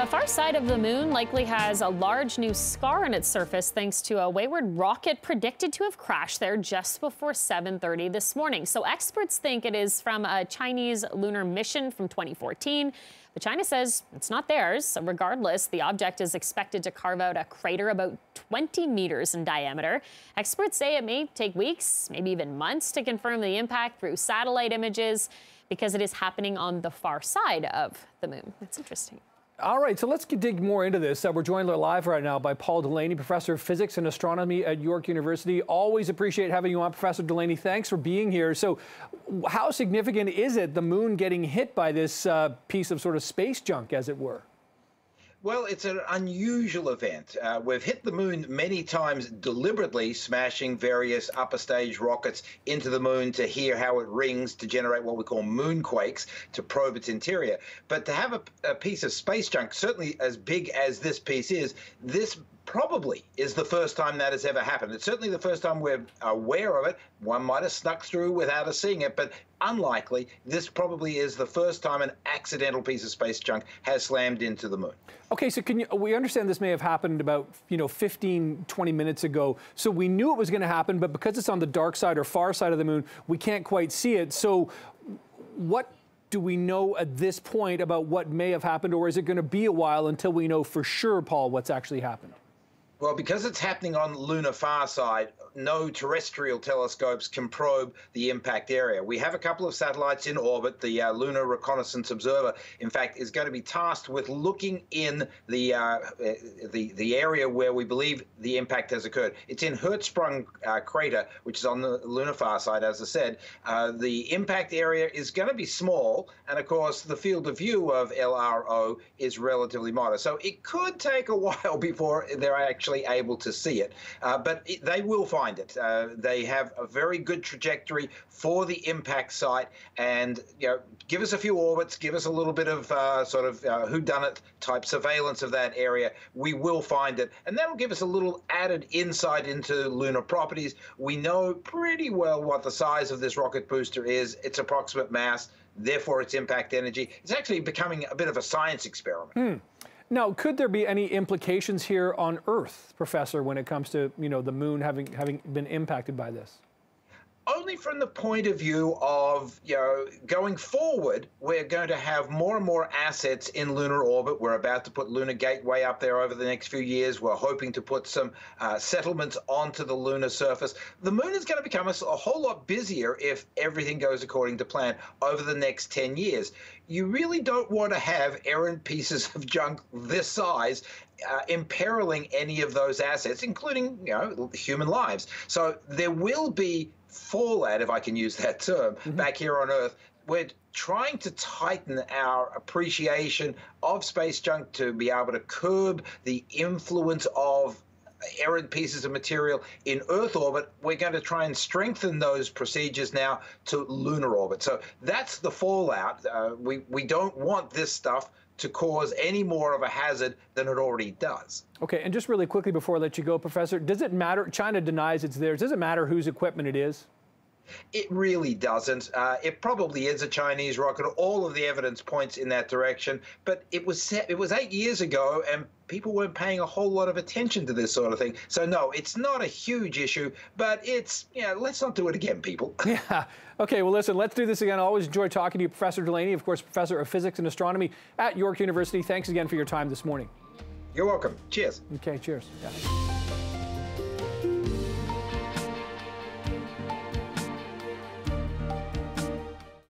The far side of the moon likely has a large new scar on its surface thanks to a wayward rocket predicted to have crashed there just before 7:30 this morning. So experts think it is from a Chinese lunar mission from 2014. But China says it's not theirs. So regardless, the object is expected to carve out a crater about 20 meters in diameter. Experts say it may take weeks, maybe even months, to confirm the impact through satellite images because it is happening on the far side of the moon. That's interesting. All right, so let's dig more into this. We're joined live right now by Paul Delaney, Professor of Physics and Astronomy at York University. Always appreciate having you on, Professor Delaney. Thanks for being here. So how significant is it, the moon getting hit by this piece of sort of space junk, as it were? Well, it's an unusual event. We've hit the moon many times deliberately, smashing various upper stage rockets into the moon to hear how it rings, to generate what we call moonquakes, to probe its interior. But to have a piece of space junk, certainly as big as this piece is, this probably is the first time that has ever happened. It's certainly the first time we're aware of it. One might have snuck through without us seeing it, but unlikely. This probably is the first time an accidental piece of space junk has slammed into the moon. Okay, so we understand this may have happened about 15, 20 minutes ago. So we knew it was going to happen, but because it's on the dark side or far side of the moon, we can't quite see it. So what do we know at this point about what may have happened, or is it going to be a while until we know for sure, Paul, what's actually happened? Well, because it's happening on the lunar far side, no terrestrial telescopes can probe the impact area. We have a couple of satellites in orbit. The Lunar Reconnaissance Observer, in fact, is going to be tasked with looking in the area where we believe the impact has occurred. It's in Hertzsprung crater, which is on the lunar far side, as I said. The impact area is going to be small, and of course, the field of view of LRO is relatively modest. So it could take a while before they're actually able to see it, but they will find it. They have a very good trajectory for the impact site, and give us a few orbits, give us a little bit of whodunit type surveillance of that area. We will find it, and that'll give us a little added insight into lunar properties. We know pretty well what the size of this rocket booster is, its approximate mass, therefore its impact energy. It's actually becoming a bit of a science experiment. Now, could there be any implications here on Earth, Professor, when it comes to, the moon having been impacted by this? Only from the point of view of, going forward, we're going to have more and more assets in lunar orbit. We're about to put Lunar Gateway up there over the next few years. We're hoping to put some settlements onto the lunar surface. The moon is going to become a whole lot busier if everything goes according to plan over the next 10 years. You really don't want to have errant pieces of junk this size imperiling any of those assets, including, human lives. So there will be fallout, if I can use that term, back here on Earth. We're trying to tighten our appreciation of space junk to be able to curb the influence of errant pieces of material in Earth orbit. We're going to try and strengthen those procedures now to lunar orbit. So that's the fallout. We don't want this stuff to cause any more of a hazard than it already does. Okay, and just really quickly before I let you go, Professor, does it matter? China denies it's theirs. Does it matter whose equipment it is? It really doesn't. It probably is a Chinese rocket. All of the evidence points in that direction. But it was 8 years ago, and people weren't paying a whole lot of attention to this sort of thing. So no, it's not a huge issue, but it's, let's not do it again, people. Yeah. Okay, well, listen, let's do this again. I always enjoy talking to you, Professor Delaney, of course, Professor of Physics and Astronomy at York University. Thanks again for your time this morning. You're welcome. Cheers. Okay, cheers. Yeah.